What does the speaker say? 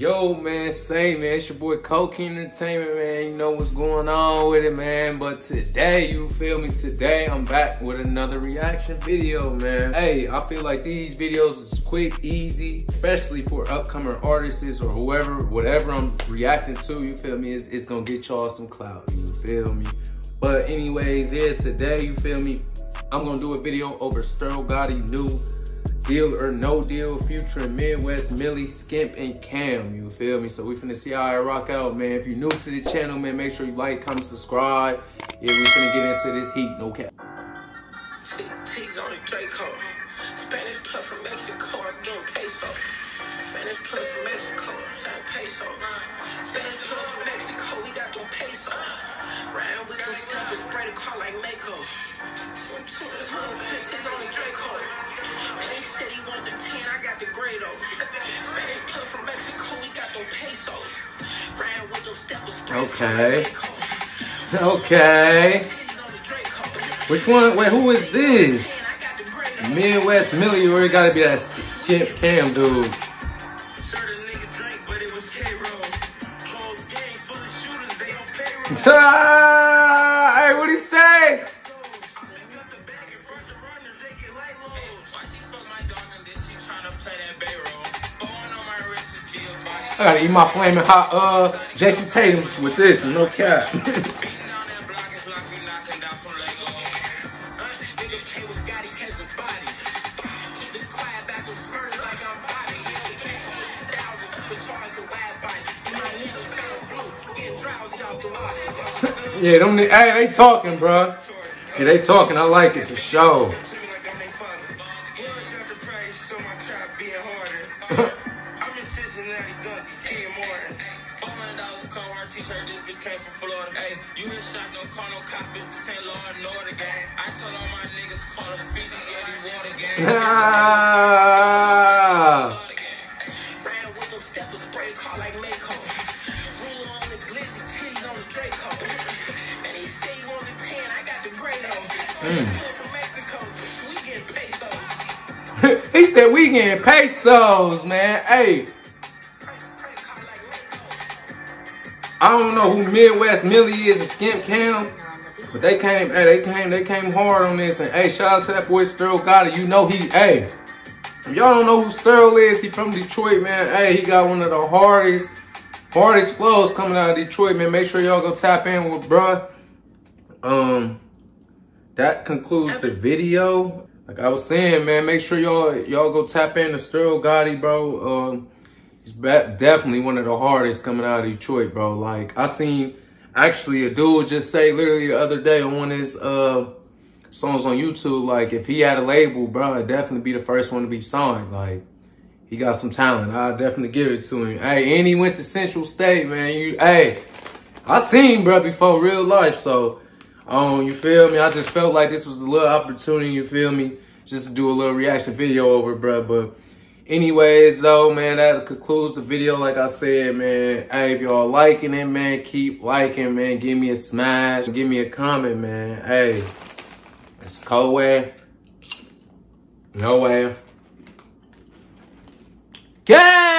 Yo, man, say, man, it's your boy Co-King Entertainment, man. You know what's going on with it, man. But today, you feel me, today I'm back with another reaction video, man. Hey, I feel like these videos is quick, easy, especially for upcoming artists or whoever, whatever I'm reacting to, you feel me, it's gonna get y'all some clout, you feel me. But anyways, yeah, today, you feel me, I'm gonna do a video over Sterl Gotti new Deal or No Deal, featuring Midwest Millie, Skimp, and Cam, you feel me? So we finna see how I rock out, man. If you're new to the channel, man, make sure you like, comment, subscribe. Yeah, we finna get into this heat, no cap. T's on the Draco. Spanish plug from Mexico, again, peso. Spanish plug from Mexico, not pesos. Spanish plug from Mexico, we got them pesos. Round with them stuff and spray the car like Mako. T's on the Draco. Said he wanted the 10, I got the grado. Spanish plug from Mexico, we got those pesos. Brown with those steppers. Okay. Okay. Which one? Wait, who is this? Midwest Millie, or it gotta be that Skimp Cam dude. Hey, what'd he say? I gotta eat my flaming hot Jason Tatum's with this, no cap. Yeah, them, hey, they talking, bro. Yeah, they talking. I like it for sure. Ah. He said we getting pesos, man. Hey, I don't know who Midwest Millie is and Skimp Cam, but they came, hey, they came hard on this. And hey, shout out to that boy Sterl Gotti. You know he, hey, if y'all don't know who Sterl is, he from Detroit, man. Hey, he got one of the hardest flows coming out of Detroit, man. Make sure y'all go tap in with bruh. That concludes the video. Like I was saying, man, make sure y'all go tap in to Sterl Gotti, bro. He's definitely one of the hardest coming out of Detroit, bro. Like, I seen actually a dude just say literally the other day on one of his songs on YouTube, like, if he had a label, bro, it'd definitely be the first one to be signed. Like, he got some talent. I'll definitely give it to him. Hey, and he went to Central State, man. Hey, I seen, bro, before real life. So, you feel me? I just felt like this was a little opportunity, you feel me? Just to do a little reaction video over, bro, but... Anyways, though, man, that concludes the video. Like I said, man, hey, if y'all liking it, man, keep liking, man. Give me a smash. Give me a comment, man. Hey, it's Co-Way. No way. Game!